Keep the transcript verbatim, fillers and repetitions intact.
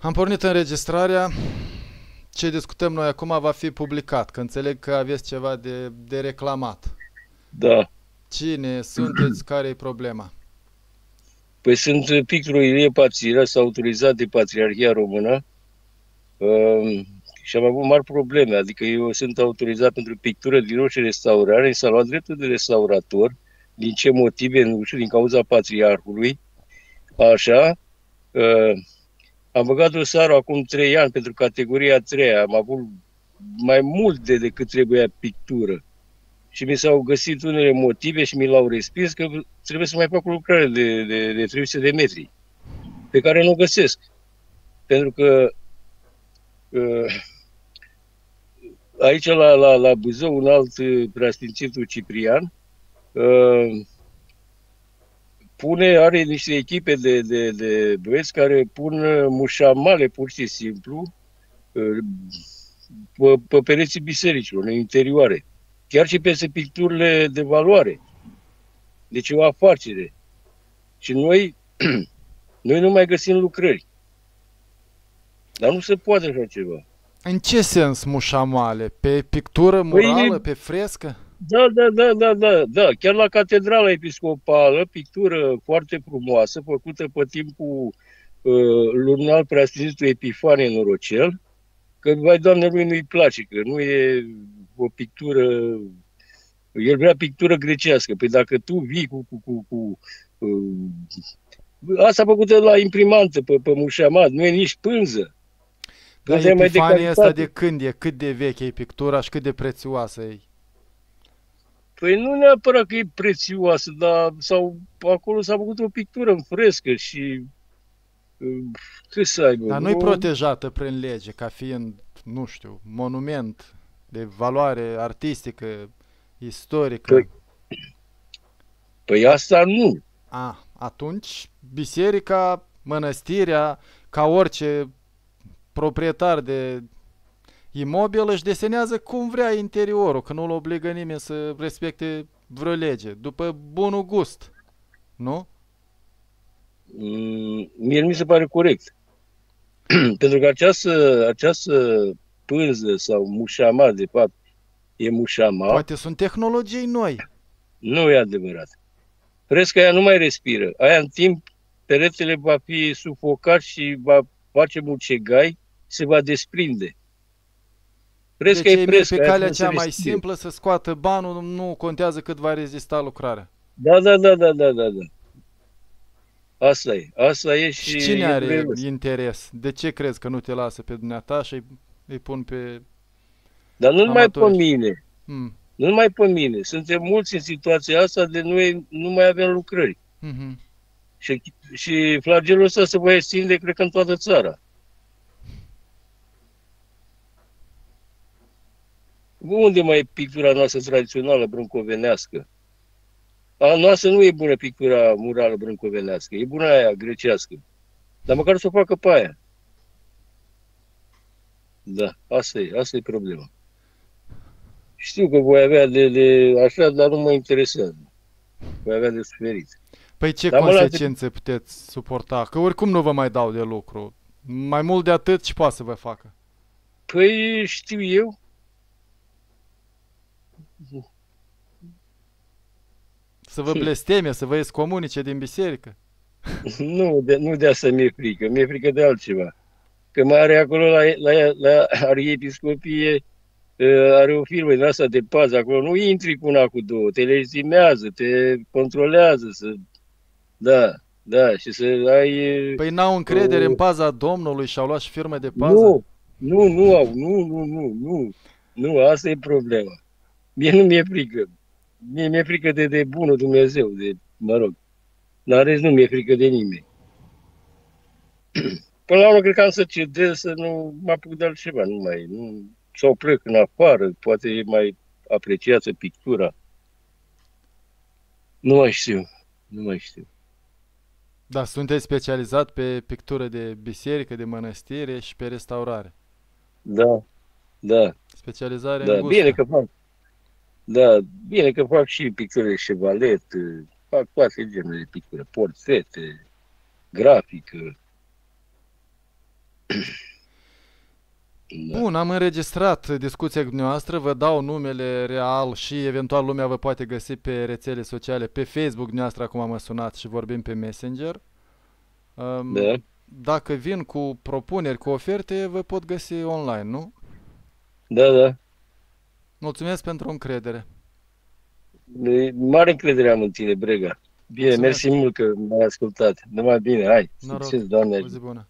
Am pornit înregistrarea. Ce discutăm noi acum va fi publicat, că înțeleg că aveți ceva de, de reclamat. Da. Cine sunteți? Care e problema? Păi sunt pictul Ilie Pațira, s-a autorizat de Patriarhia Română um, și am avut mari probleme. Adică eu sunt autorizat pentru pictură din orice restaurare, s-a luat dreptul de restaurator. Din ce motive? Nu știu, din cauza Patriarhului. Așa. Uh, Am băgat dosarul acum trei ani pentru categoria a treia. Am avut mai mult de decât trebuia pictură. Și mi s-au găsit unele motive și mi l-au respins că trebuie să mai fac o lucrare de, de, de trei sute de metri, pe care nu o găsesc. Pentru că aici la, la, la Buzău, un alt preasfințitul Ciprian, Pune, are niște echipe de, de, de băieți care pun mușamale pur și simplu pe, pe pereții bisericilor, în interioare. Chiar și peste picturile de valoare. Deci e o afacere. Și noi, noi nu mai găsim lucrări. Dar nu se poate așa ceva. În ce sens mușamale? Pe pictură murală? Păi, pe frescă? Da, da, da, da, da, da. Chiar la catedrala episcopală, pictură foarte frumoasă, făcută pe timpul uh, lunar preasfințitului Epifanie Norocel, că, vai Doamne, lui nu-i place, că nu e o pictură... El vrea pictură grecească. Păi dacă tu vii cu... cu, cu, cu uh, asta făcută la imprimantă, pe, pe mușamat, nu e nici pânză. Dar Epifania asta de când e? Cât de veche e pictura și cât de prețioasă e? Păi nu neapărat că e prețioasă, dar sau, acolo s-a făcut o pictură în frescă și... Ce să aibă? Dar nu-i protejată prin lege ca fiind, nu știu, monument de valoare artistică, istorică? Păi, păi asta nu. A, atunci biserica, mănăstirea, ca orice proprietar de... imobil își desenează cum vrea interiorul, că nu-l obligă nimeni să respecte vreo lege, după bunul gust, nu? Mm, mie mi se pare corect. Pentru că această, această pânză sau mușama, de fapt, e mușama. Poate sunt tehnologii noi. Nu e adevărat. Fresca aia nu mai respiră. Aia în timp, peretele va fi sufocat și va face mucegai, se va desprinde. Deci e prescă, pe calea cea mai simplă să scoată banul, nu contează cât va rezista lucrarea. Da, da, da, da, da, da. Asta e, asta e și... și cine are vrelos interes? De ce crezi că nu te lasă pe dumneata și îi pun pe... Dar nu numai pe mine, hmm. nu numai pe mine. Suntem mulți în situația asta de noi nu mai avem lucrări. Mm-hmm. Și, și flagelul ăsta se va extinde, cred că, în toată țara. Unde mai e pictura noastră tradițională brâncovenească? A noastră nu e bună pictura murală brâncovenească, e bună aia grecească. Dar măcar să o facă pe aia. Da, asta e, asta e problema. Știu că voi avea de, de așa, dar nu mă interesează. Voi avea de suferit. Păi ce dar consecințe la... puteți suporta? Că oricum nu vă mai dau de lucru. Mai mult de atât și poate să vă facă. Păi știu eu. Să vă blesteme, să vă excomunice din biserică? Nu, de, nu de asta mi-e frică, mi-e frică de altceva. Că mai are acolo la, la, la Arhiepiscopie, are o firmă din asta de pază, acolo nu intri cu una, cu două, te legitimează, te controlează, să... Da, da, și să ai... Păi n-au încredere o... în paza Domnului și au luat și firme de pază? Nu, nu, nu au, nu, nu, nu, nu, nu, asta e problema. Mie nu mi-e frică. Mie mi-e frică de, de bunul Dumnezeu, de, mă rog. Dar rest nu mi-e frică de nimeni. Până la urmă, cred că am să cedez, să nu mă apuc de altceva, nu mai, nu, sau plec în afară, poate e mai apreciată pictura. Nu mai știu, nu mai știu. Dar sunteți specializat pe pictură de biserică, de mănăstire și pe restaurare. Da, da. Specializare da. În gustă. Bine că fac. Da, bine că fac și pictură de șevalet, fac toate genul de pictură, portrete, grafică. Da. Bun, am înregistrat discuția dumneavoastră, vă dau numele real și eventual lumea vă poate găsi pe rețele sociale, pe Facebook dumneavoastră, acum mă sunați și vorbim pe Messenger. Um, da. Dacă vin cu propuneri, cu oferte, vă pot găsi online, nu? Da, da. Mulțumesc pentru încredere. De mare încredere am în tine, Brega. Bine, mulțumesc. Mersi mult că m-ai ascultat. Numai bine, hai. Succes, Doamne. O zi bună.